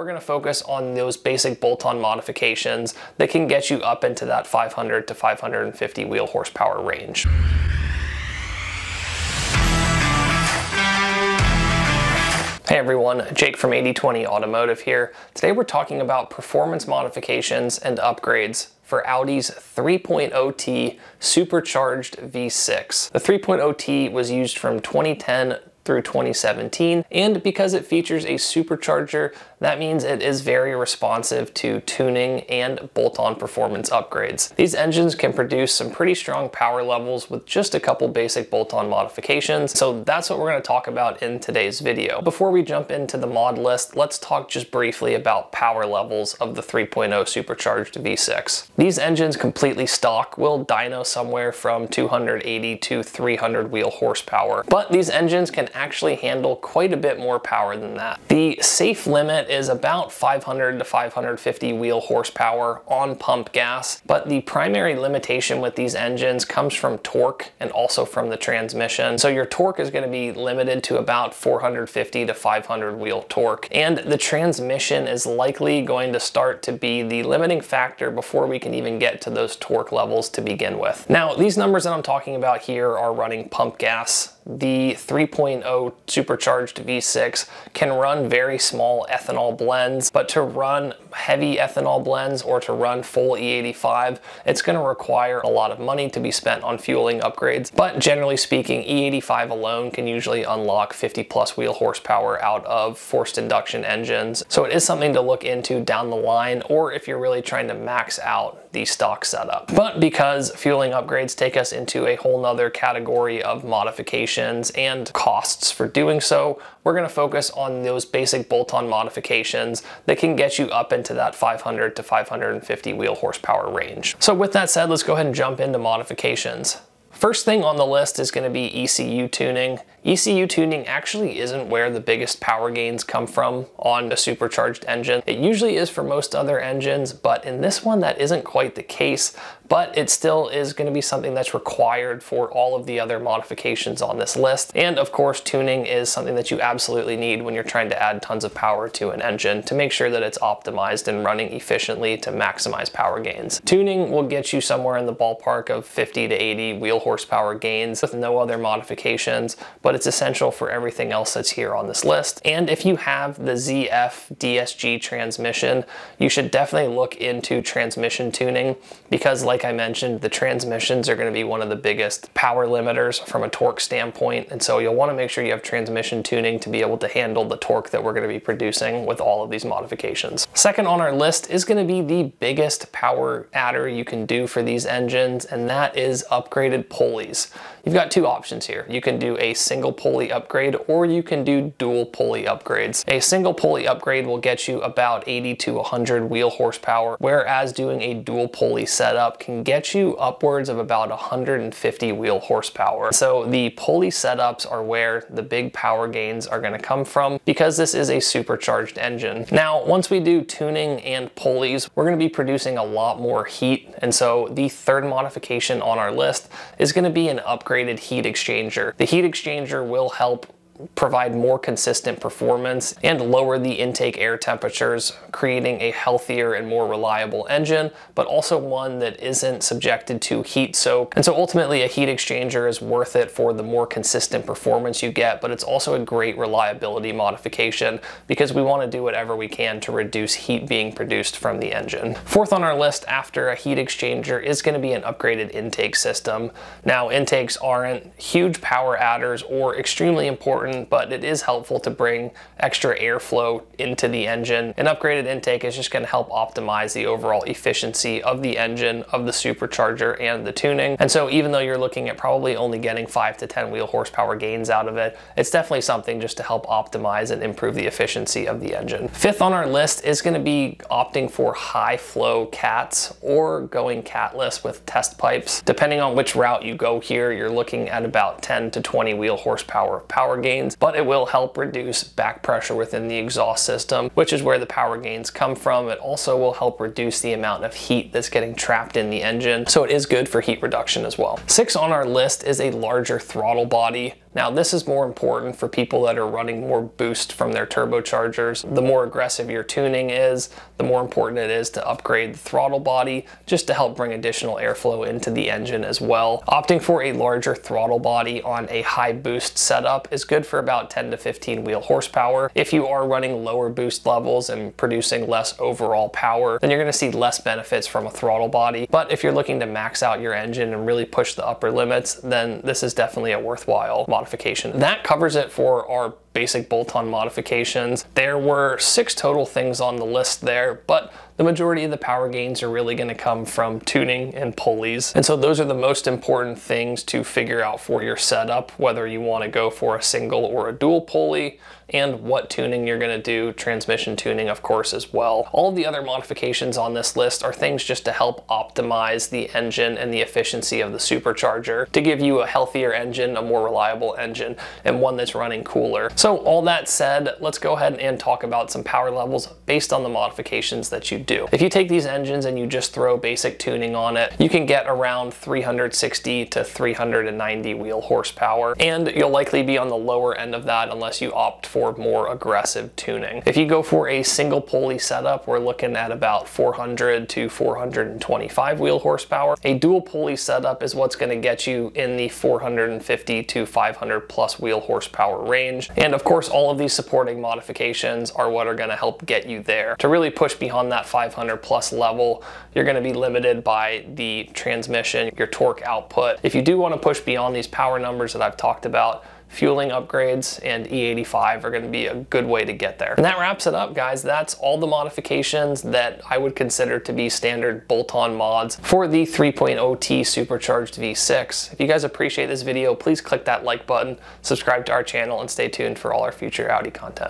we're going to focus on those basic bolt-on modifications that can get you up into that 500 to 550 wheel horsepower range. Hey everyone, Jake from 8020 Automotive here. Today we're talking about performance modifications and upgrades for Audi's 3.0T supercharged V6. The 3.0T was used from 2010 through 2017, and because it features a supercharger, that means it is very responsive to tuning and bolt-on performance upgrades. These engines can produce some pretty strong power levels with just a couple basic bolt-on modifications, so that's what we're going to talk about in today's video. Before we jump into the mod list, let's talk just briefly about power levels of the 3.0 supercharged V6. These engines completely stock will dyno somewhere from 280 to 300 wheel horsepower, but these engines can actually handle quite a bit more power than that. The safe limit is about 500 to 550 wheel horsepower on pump gas, but the primary limitation with these engines comes from torque and also from the transmission. So your torque is going to be limited to about 450 to 500 wheel torque, and the transmission is likely going to start to be the limiting factor before we can even get to those torque levels to begin with. Now, these numbers that I'm talking about here are running pump gas. The 3.0 supercharged V6 can run very small ethanol blends, but to run heavy ethanol blends or to run full E85, it's going to require a lot of money to be spent on fueling upgrades. But generally speaking, E85 alone can usually unlock 50 plus wheel horsepower out of forced induction engines. So it is something to look into down the line, or if you're really trying to max out the stock setup. But because fueling upgrades take us into a whole nother category of modification and costs for doing so, we're going to focus on those basic bolt-on modifications that can get you up into that 500 to 550 wheel horsepower range. So with that said, let's go ahead and jump into modifications. First thing on the list is going to be ECU tuning. ECU tuning actually isn't where the biggest power gains come from on a supercharged engine. It usually is for most other engines, but in this one that isn't quite the case, but it still is going to be something that's required for all of the other modifications on this list. And of course, tuning is something that you absolutely need when you're trying to add tons of power to an engine to make sure that it's optimized and running efficiently to maximize power gains. Tuning will get you somewhere in the ballpark of 50 to 80 wheel horsepower gains with no other modifications, but it's essential for everything else that's here on this list. And if you have the ZF DSG transmission, you should definitely look into transmission tuning, because like I mentioned, the transmissions are going to be one of the biggest power limiters from a torque standpoint, and so you'll want to make sure you have transmission tuning to be able to handle the torque that we're going to be producing with all of these modifications. Second on our list is going to be the biggest power adder you can do for these engines, and that is upgraded pulleys. You've got two options here. You can do a single pulley upgrade, or you can do dual pulley upgrades. A single pulley upgrade will get you about 80 to 100 wheel horsepower, whereas doing a dual pulley setup can get you upwards of about 150 wheel horsepower. So the pulley setups are where the big power gains are going to come from, because this is a supercharged engine. Now, once we do tuning and pulleys, we're going to be producing a lot more heat, and so the third modification on our list is going to be an upgraded heat exchanger. The heat exchanger will help provide more consistent performance and lower the intake air temperatures, creating a healthier and more reliable engine, but also one that isn't subjected to heat soak. And so ultimately a heat exchanger is worth it for the more consistent performance you get, but it's also a great reliability modification because we want to do whatever we can to reduce heat being produced from the engine. Fourth on our list after a heat exchanger is going to be an upgraded intake system. Now, intakes aren't huge power adders or extremely important, but it is helpful to bring extra airflow into the engine. An upgraded intake is just going to help optimize the overall efficiency of the engine, of the supercharger, and the tuning. And so even though you're looking at probably only getting 5 to 10 wheel horsepower gains out of it, it's definitely something just to help optimize and improve the efficiency of the engine. Fifth on our list is going to be opting for high flow cats or going catless with test pipes. Depending on which route you go here, you're looking at about 10 to 20 wheel horsepower of power gain, but it will help reduce back pressure within the exhaust system, which is where the power gains come from. It also will help reduce the amount of heat that's getting trapped in the engine, so it is good for heat reduction as well. Six on our list is a larger throttle body. Now, this is more important for people that are running more boost from their turbochargers. The more aggressive your tuning is, the more important it is to upgrade the throttle body just to help bring additional airflow into the engine as well. Opting for a larger throttle body on a high boost setup is good for about 10 to 15 wheel horsepower. If you are running lower boost levels and producing less overall power, then you're going to see less benefits from a throttle body. But if you're looking to max out your engine and really push the upper limits, then this is definitely a worthwhile modification. That covers it for our basic bolt-on modifications. There were 6 total things on the list there, but the majority of the power gains are really going to come from tuning and pulleys. And so those are the most important things to figure out for your setup, whether you want to go for a single or a dual pulley, and what tuning you're going to do, transmission tuning, of course, as well. All of the other modifications on this list are things just to help optimize the engine and the efficiency of the supercharger to give you a healthier engine, a more reliable engine, and one that's running cooler. So all that said, let's go ahead and talk about some power levels based on the modifications that you do. If you take these engines and you just throw basic tuning on it, you can get around 360 to 390 wheel horsepower, and you'll likely be on the lower end of that unless you opt for more aggressive tuning. If you go for a single pulley setup, we're looking at about 400 to 425 wheel horsepower. A dual pulley setup is what's going to get you in the 450 to 500 plus wheel horsepower range. And of course, all of these supporting modifications are what are going to help get you there. To really push beyond that 500 plus level, you're going to be limited by the transmission, your torque output. If you do want to push beyond these power numbers that I've talked about, fueling upgrades and E85 are going to be a good way to get there. And that wraps it up, guys. That's all the modifications that I would consider to be standard bolt-on mods for the 3.0T supercharged V6. If you guys appreciate this video, please click that like button, subscribe to our channel, and stay tuned for all our future Audi content.